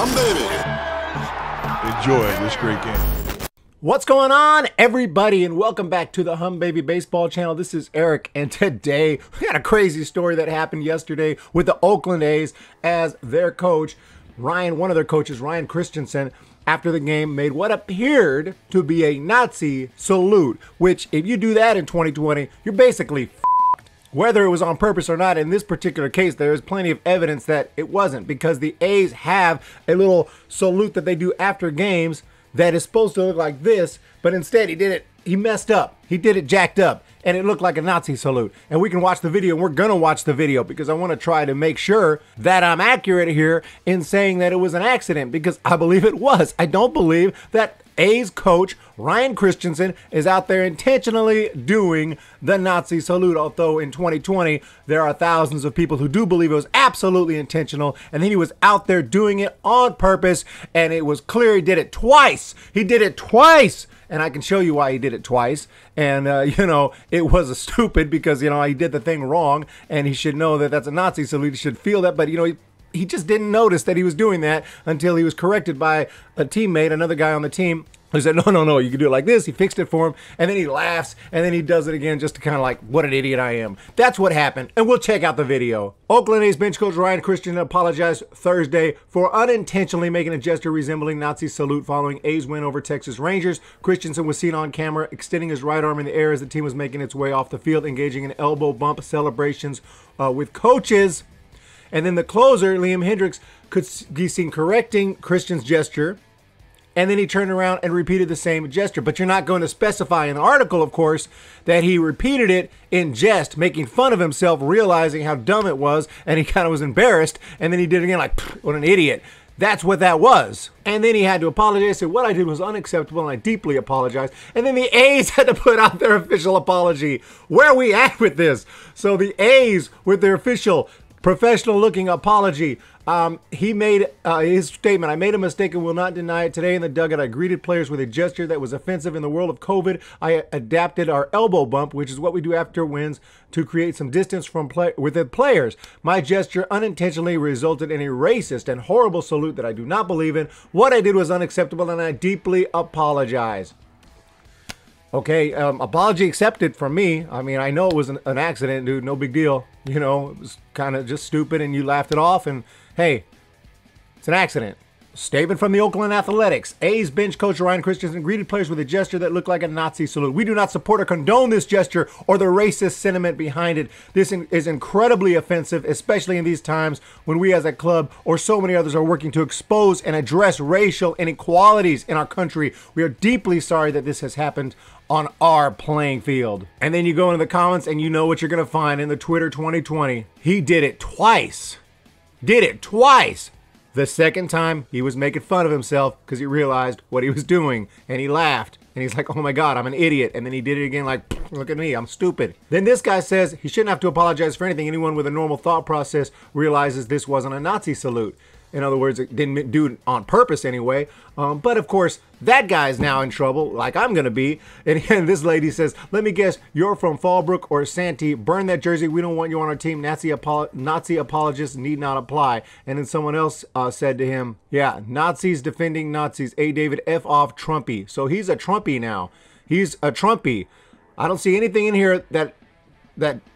Humm Baby. Enjoy this great game. What's going on, everybody, and welcome back to the Humm Baby Baseball channel. This is Eric, and today we got a crazy story that happened yesterday with the Oakland A's as their coach, Ryan Christenson, after the game made what appeared to be a Nazi salute, which if you do that in 2020, you're basically f***ed. Whether it was on purpose or not, in this particular case, there is plenty of evidence that it wasn't, because the A's have a little salute that they do after games that is supposed to look like this, but instead he did it, he messed up. He did it jacked up, and it looked like a Nazi salute. And we can watch the video, and we're gonna watch the video because I wanna try to make sure that I'm accurate here in saying that it was an accident, because I believe it was. I don't believe that A's coach, Ryan Christensen, is out there intentionally doing the Nazi salute, although in 2020, there are thousands of people who do believe it was absolutely intentional, and then he was out there doing it on purpose, and it was clear he did it twice. He did it twice, and I can show you why he did it twice, and, you know, it was stupid because, you know, he did the thing wrong, and he should know that that's a Nazi salute. He should feel that, but, you know, he just didn't notice that he was doing that until he was corrected by a teammate, another guy on the team, who said, no, you can do it like this. He fixed it for him, and then he laughs, and then he does it again just to kind of like, what an idiot I am. That's what happened, and we'll check out the video. Oakland A's bench coach Ryan Christensen apologized Thursday for unintentionally making a gesture resembling Nazi salute following A's win over Texas Rangers. Christensen was seen on camera extending his right arm in the air as the team was making its way off the field, engaging in elbow bump celebrations with coaches. And then the closer, Liam Hendricks, could be seen correcting Christian's gesture, and then he turned around and repeated the same gesture. But you're not going to specify in the article, of course, that he repeated it in jest, making fun of himself, realizing how dumb it was, and he kind of was embarrassed, and then he did it again like, what an idiot. That's what that was. And then he had to apologize. He said, what I did was unacceptable, and I deeply apologize. And then the A's had to put out their official apology. Where are we at with this? So the A's, with their official professional-looking apology. He made his statement, I made a mistake and will not deny it. Today in the dugout, I greeted players with a gesture that was offensive. In the world of COVID, I adapted our elbow bump, which is what we do after wins, to create some distance from with players. My gesture unintentionally resulted in a racist and horrible salute that I do not believe in. What I did was unacceptable, and I deeply apologize. Okay, apology accepted from me. I mean, I know it was an accident, dude. No big deal. You know, it was kind of just stupid, and you laughed it off, and hey, it's an accident. Statement from the Oakland Athletics. A's bench coach Ryan Christensen greeted players with a gesture that looked like a Nazi salute. We do not support or condone this gesture or the racist sentiment behind it. This is incredibly offensive, especially in these times when we as a club or so many others are working to expose and address racial inequalities in our country. We are deeply sorry that this has happened on our playing field. And then you go into the comments and you know what you're going to find in the Twitter 2020. He did it twice. Did it twice. The second time, he was making fun of himself because he realized what he was doing, and he laughed, and he's like, oh my God, I'm an idiot. And then he did it again like, look at me, I'm stupid. Then this guy says he shouldn't have to apologize for anything. Anyone with a normal thought process realizes this wasn't a Nazi salute. In other words, it didn't do it on purpose anyway. But of course, that guy's now in trouble, like I'm gonna be. And this lady says, let me guess, you're from Fallbrook or Santee. Burn that jersey, we don't want you on our team. Nazi apologists need not apply. And then someone else said to him, yeah, Nazis defending Nazis. A David, F off Trumpy. So he's a Trumpy now. He's a Trumpy. I don't see anything in here that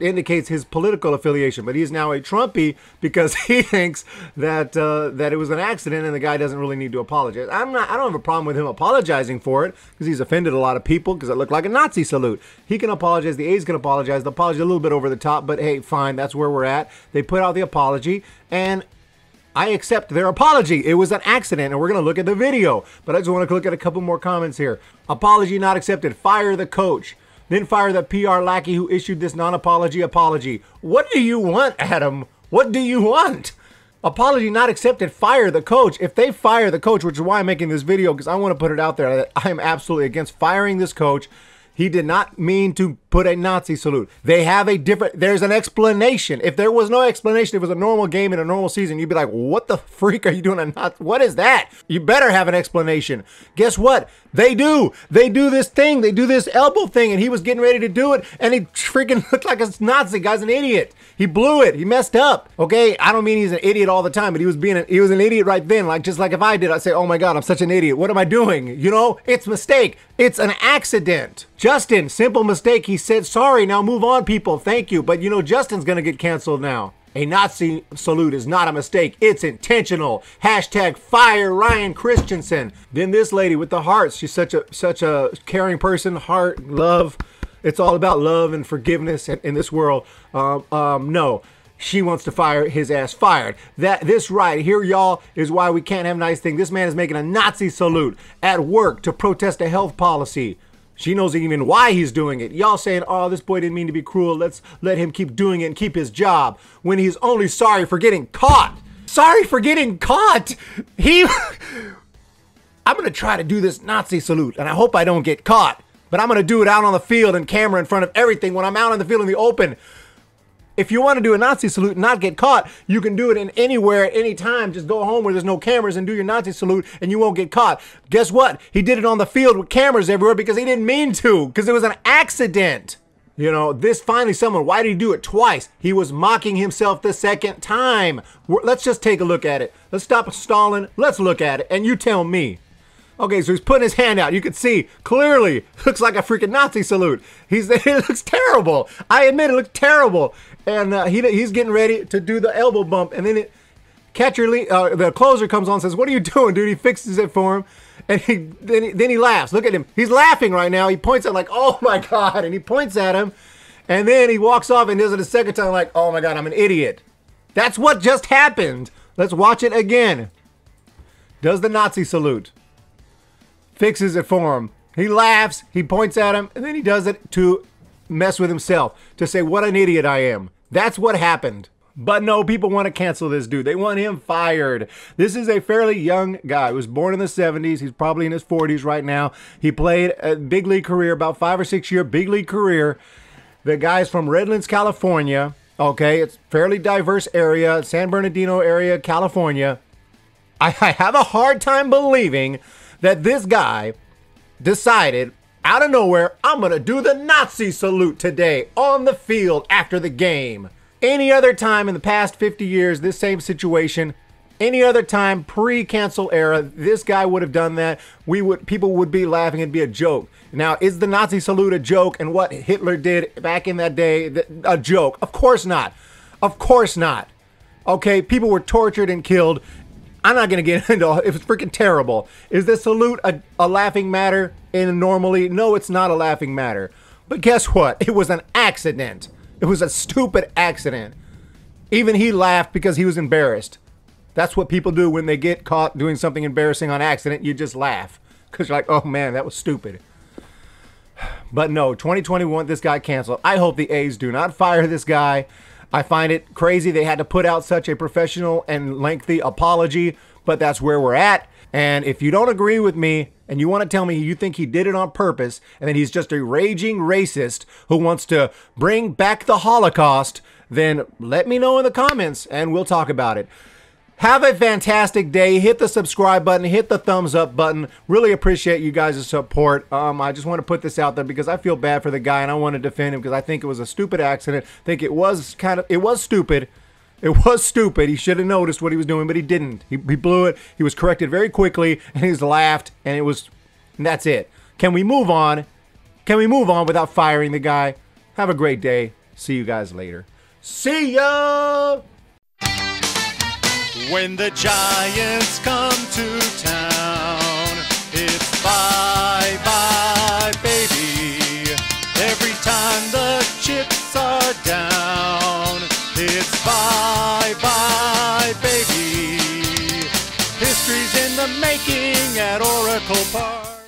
indicates his political affiliation, but he's now a Trumpy because he thinks that that it was an accident and the guy doesn't really need to apologize. I don't have a problem with him apologizing for it because he's offended a lot of people because it looked like a Nazi salute. He can apologize. The A's can apologize. The apology a little bit over the top, but hey, fine. That's where we're at. They put out the apology, and I accept their apology. It was an accident, and we're going to look at the video. But I just want to look at a couple more comments here. Apology not accepted. Fire the coach. Then fire the PR lackey who issued this non-apology apology. What do you want, Adam? What do you want? Apology not accepted. Fire the coach. If they fire the coach, which is why I'm making this video, because I want to put it out there that I am absolutely against firing this coach. He did not mean to put a Nazi salute. They have a different, there's an explanation. If there was no explanation, it was a normal game in a normal season, you'd be like, what the freak are you doing? What is that? You better have an explanation. Guess what? They do. They do this thing. They do this elbow thing, and he was getting ready to do it, and he freaking looked like a Nazi. Guy's an idiot. He blew it. He messed up. Okay? I don't mean he's an idiot all the time, but he was an idiot right then. Like, just like if I did, I'd say, oh my God, I'm such an idiot. What am I doing? You know, it's a mistake. It's an accident. Justin, simple mistake. He said, sorry, now move on, people. Thank you. But you know, Justin's going to get canceled now. A Nazi salute is not a mistake. It's intentional. Hashtag fire Ryan Christenson. Then this lady with the hearts. She's such a caring person. Heart, love. It's all about love and forgiveness in this world. No. She wants to fire his ass fired. This right here, y'all, is why we can't have nice things. This man is making a Nazi salute at work to protest a health policy. She knows even why he's doing it. Y'all saying, oh, this boy didn't mean to be cruel. Let's let him keep doing it and keep his job, when he's only sorry for getting caught. Sorry for getting caught. He, I'm gonna try to do this Nazi salute, and I hope I don't get caught, but I'm gonna do it out on the field and camera in front of everything when I'm out on the field in the open. If you want to do a Nazi salute and not get caught, you can do it in anywhere at any time. Just go home where there's no cameras and do your Nazi salute and you won't get caught. Guess what? He did it on the field with cameras everywhere because he didn't mean to, because it was an accident. You know, this finally someone, why did he do it twice? He was mocking himself the second time. Let's just take a look at it. Let's stop stalling. Let's look at it and you tell me. Okay, so he's putting his hand out. You can see clearly looks like a freaking Nazi salute. It looks terrible. I admit it looks terrible. And he's getting ready to do the elbow bump. And then the closer comes on and says, what are you doing, dude? He fixes it for him. And then he laughs. Look at him. He's laughing right now. He points at like, oh my God. And he points at him. And then he walks off and does it a second time like, oh my God, I'm an idiot. That's what just happened. Let's watch it again. Does the Nazi salute. Fixes it for him. He laughs, he points at him, and then he does it to mess with himself, to say what an idiot I am. That's what happened. But no, people want to cancel this dude. They want him fired. This is a fairly young guy. He was born in the 70s. He's probably in his 40s right now. He played a big league career, about 5 or 6 year big league career. The guy's from Redlands, California. Okay, it's fairly diverse area, San Bernardino area, California. I have a hard time believing that this guy decided out of nowhere, I'm gonna do the Nazi salute today on the field after the game. Any other time in the past 50 years, this same situation, any other time pre-cancel era, this guy would have done that. People would be laughing, it'd be a joke. Now, is the Nazi salute a joke and what Hitler did back in that day a joke? Of course not. Of course not. Okay, people were tortured and killed. I'm not gonna get into it. It was freaking terrible. Is this salute a laughing matter? And normally, no, it's not a laughing matter. But guess what? It was an accident. It was a stupid accident. Even he laughed because he was embarrassed. That's what people do when they get caught doing something embarrassing on accident. You just laugh because you're like, oh man, that was stupid. But no, 2021, this guy canceled. I hope the A's do not fire this guy. I find it crazy they had to put out such a professional and lengthy apology, but that's where we're at. And if you don't agree with me and you want to tell me you think he did it on purpose and that he's just a raging racist who wants to bring back the Holocaust, then let me know in the comments and we'll talk about it. Have a fantastic day. Hit the subscribe button. Hit the thumbs up button. Really appreciate you guys' support. I just want to put this out there because I feel bad for the guy and I want to defend him because I think it was a stupid accident. I think it was stupid. It was stupid. He should have noticed what he was doing, but he didn't. He blew it. He was corrected very quickly and he's laughed and it was, and that's it. Can we move on? Can we move on without firing the guy? Have a great day. See you guys later. See ya! When the Giants come to town, it's bye-bye, baby. Every time the chips are down, it's bye-bye, baby. History's in the making at Oracle Park.